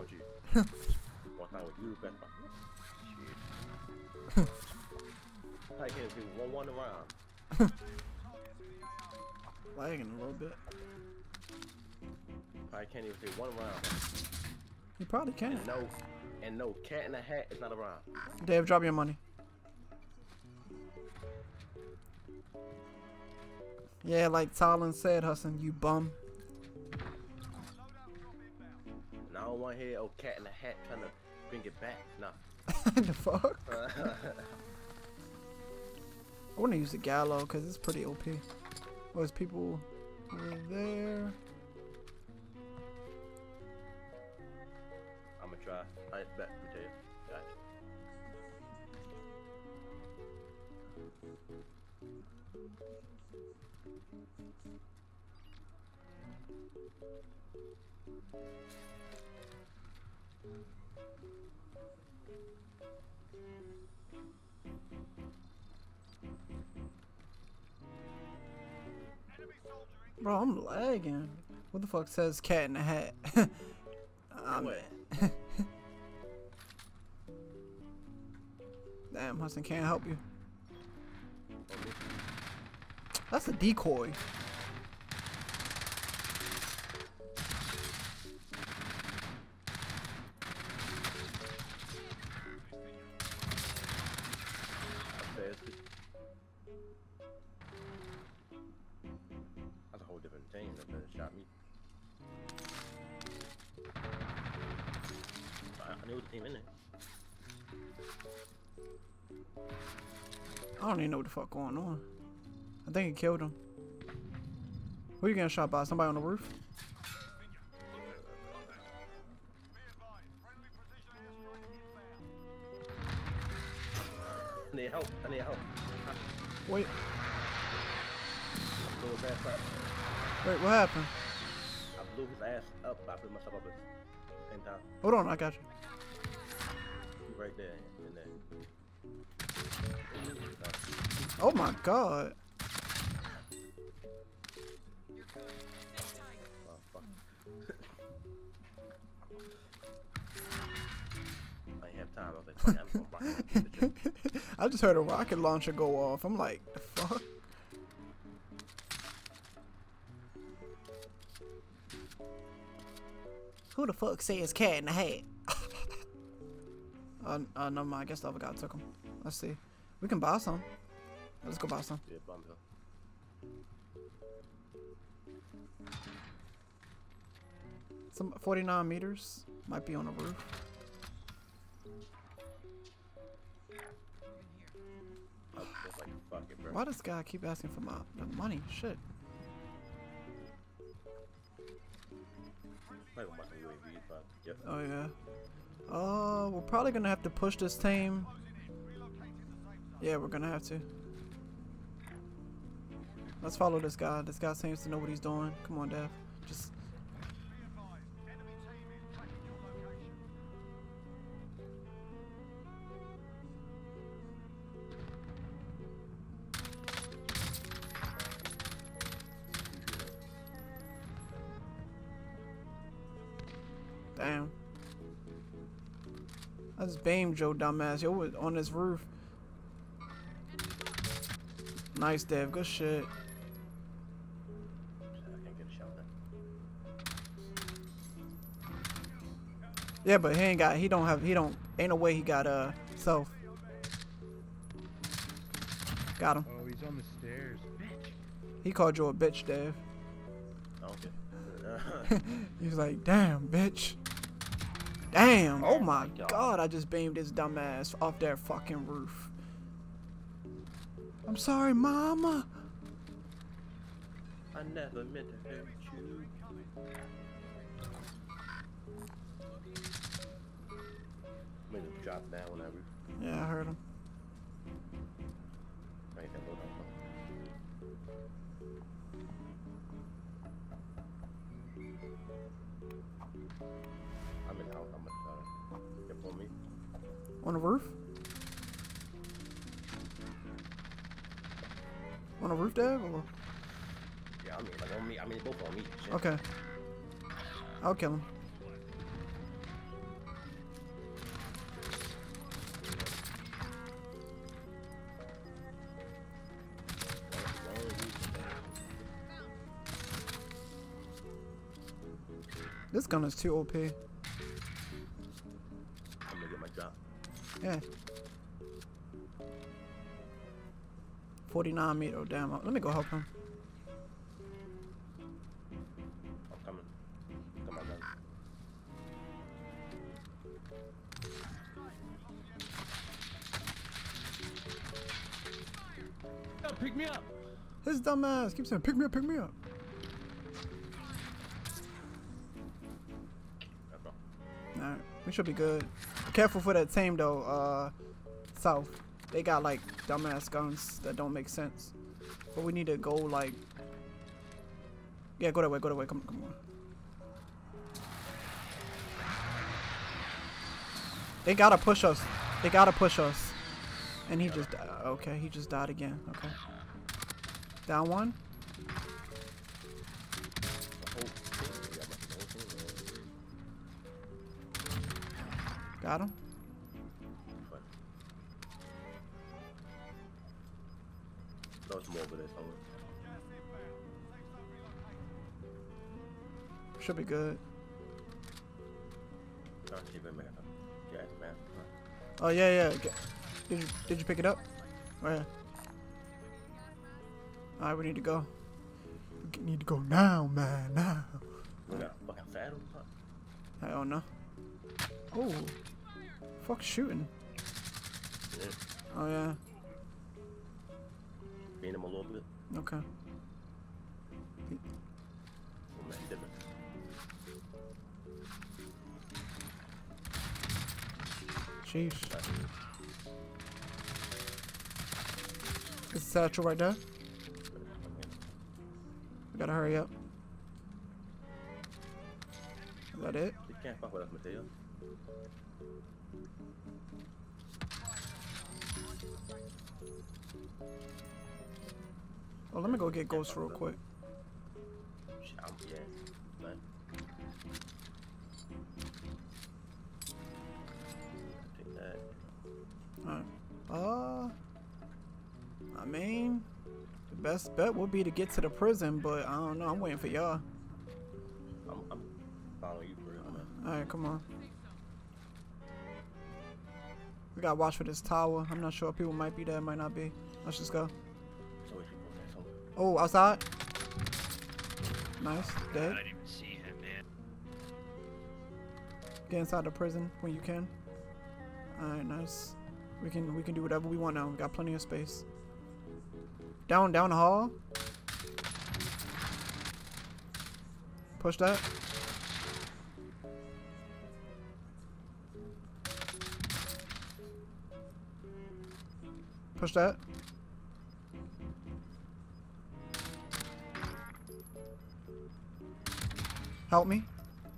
上去，往上我一路干啥？I can't do one around. Lagging a little bit. I can't even do one round. You probably can. And no cat in a hat is not a rhyme. Dave, drop your money. Yeah, like Talon said, Hussein, you bum. And I don't want to hear old cat in a hat trying to bring it back. No. The fuck? I want to use the Gallo because it's pretty OP. Oh, there's people over there. I'm gonna try. I bet we do. Gotcha. Bro, I'm lagging. What the fuck says cat in the hat? Damn, Hussein can't help you. That's a decoy. That's a whole different thing that could have shot me. I knew the team in it. I don't even know what the fuck going on. I think it killed him. Who are you getting shot by? Somebody on the roof? I need help. I need help. Wait. Wait, what happened? I blew his ass up. I blew myself up at the same time. Hold on, I got you. Right there. In there. Oh my god. Oh, fuck. I ain't have time. I just heard a rocket launcher go off. I'm like, the fuck? Who the fuck says cat in the hat? Never mind. I guess the other guy took him. Let's see. We can buy some. Let's go buy some. Yeah, bomb hill. Some 49 meters. Might be on the roof. Why does guy keep asking for the money? Shit. Oh, yeah. We're probably gonna have to push this team. Yeah, we're gonna have to. Let's follow this guy. This guy seems to know what he's doing. Come on, Dev. Just. Damn. I just beamed your dumbass. Yo, on this roof. Nice, Dev. Good shit. I can't get a shot then. Yeah, but he ain't got. He don't have. He don't. Ain't no way he got self. Got him. Oh, he's on the stairs. Bitch. He called you a bitch, Dev. Okay. He was like, damn, bitch. Damn. Oh my god. I just beamed his dumbass off that fucking roof. I'm sorry, mama. I never meant to hurt you. I'm gonna drop that one. Yeah, I heard him. I'm in the house. I'm gonna get on me. On the roof? On a roof, Dev? Or? Yeah, I mean, like on me. I mean, both on me. Shit. Okay. I'll kill him. This gun is too OP. I'm gonna get my drop. Yeah. 49 meter, damn. Let me go help him. I'm coming. Come on, guys. Oh, pick me up! His dumb ass keeps saying, pick me up, pick me up. Alright, we should be good. Careful for that team though, South. They got like dumbass guns that don't make sense. But we need to go like... Yeah, go that way, go that way. Come on, come on. They gotta push us. They gotta push us. And he just died. Okay, he just died again. Okay. Down one. Got him. Should be good. Oh yeah, yeah. Did you pick it up? Oh, yeah. All right, we need to go. We need to go now, man. Now. We got a fucking saddle. I don't know. Oh, fuck shooting. Yeah. Oh yeah. Beat him a little bit. Okay. Jeez. It's a satchel right there. We gotta hurry up. Is that it? You can't fuck with us, Mateo. Oh, let me go get Ghost real quick. Alright. I mean, the best bet would be to get to the prison, but I don't know. I'm waiting for y'all. I'm following you for real, man. Alright, come on. We gotta watch for this tower. I'm not sure. People might be there, might not be. Let's just go. Oh, outside. Nice. Dead. I didn't even see him, man. Get inside the prison when you can. Alright, nice. We can do whatever we want now. We got plenty of space. Down the hall. Push that. Push that. Help me.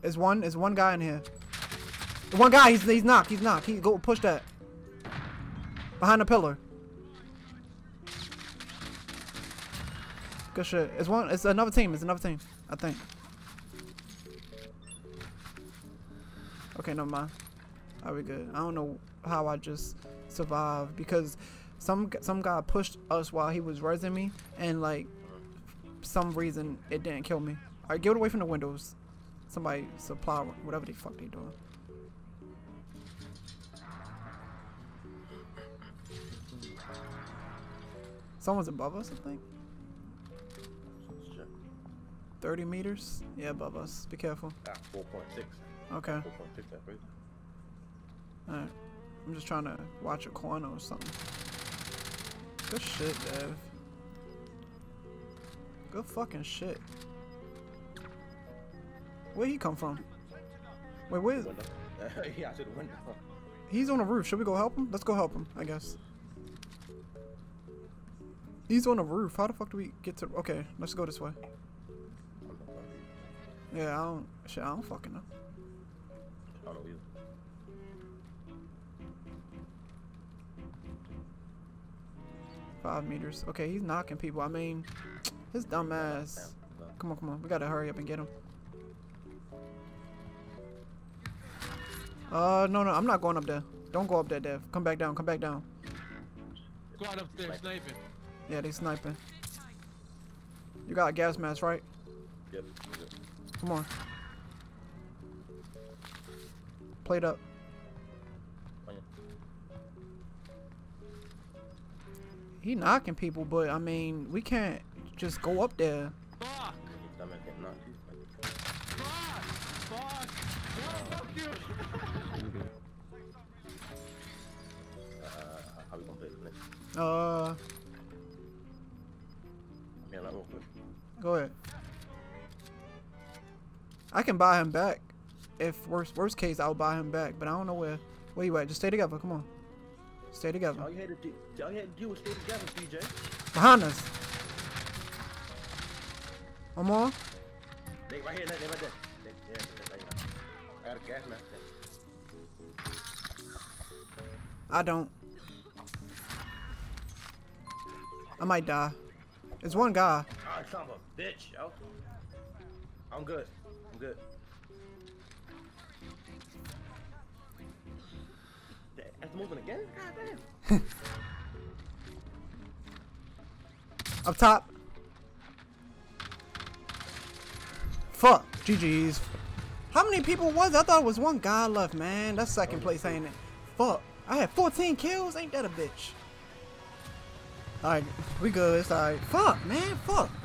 There's one guy in here. The one guy, he's knocked. He go push that. Behind the pillar. Good shit. It's another team, I think. Okay, never mind. Are we good? I don't know how I just survived because some guy pushed us while he was resing me and like some reason it didn't kill me. Alright, get away from the windows. Somebody supply whatever the fuck they doing. Someone's above us, I think. 30 meters? Yeah, above us. Be careful. 4.6. Okay. 4.6, that's right. Alright. I'm just trying to watch a corner or something. Good shit, Dev. Good fucking shit. Where'd he come from? Wait, where is he? Yeah, to the window. He's on the roof. Should we go help him? Let's go help him, I guess. He's on the roof. How the fuck do we get to... Okay, let's go this way. Yeah, I don't fucking know. I don't know either. Five meters. Okay, he's knocking people. I mean, his dumb ass. Come on. We gotta hurry up and get him. No, I'm not going up there. Don't go up there, Dev. Come back down. Go out up there, sniping. Yeah, they sniping. You got a gas mask, right? Yep. Come on. Plate up. He knocking people, but I mean, we can't just go up there. Fuck! Fuck! Fuck! No, fuck you! How we gonna play this next? Go ahead. I can buy him back. If worst case, I'll buy him back, but I don't know where. Where you at? Just stay together. Come on. Stay together. All you had to do was stay together, CJ. Behind us. One more. They right here. They right there. I got a gas mask. I don't. I might die. It's one guy. God, son of a bitch, yo. I'm good. I'm good. That's moving again? God damn. Up top. Fuck. GG's. How many people was it? I thought it was one guy left, man. That's second place, ain't it? Fuck. I had 14 kills. Ain't that a bitch? Alright. We good. It's alright. Fuck, man. Fuck.